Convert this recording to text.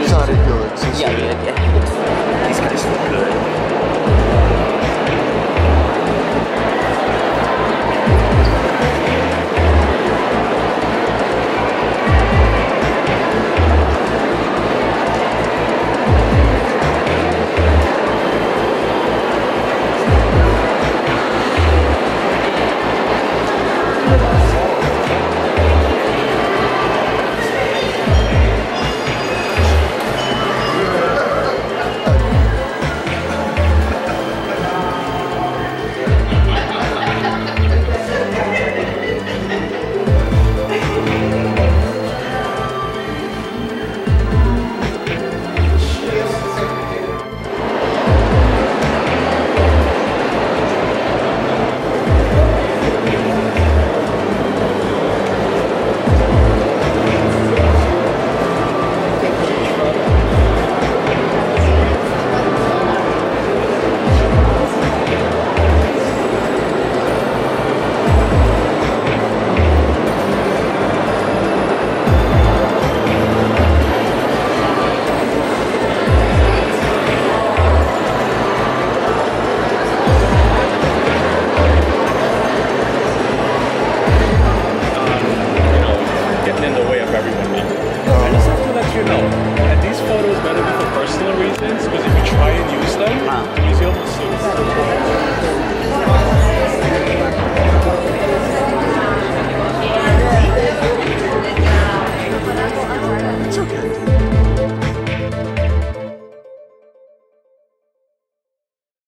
It's not a deal, it's easy. Yeah, yeah, yeah. These guys look good.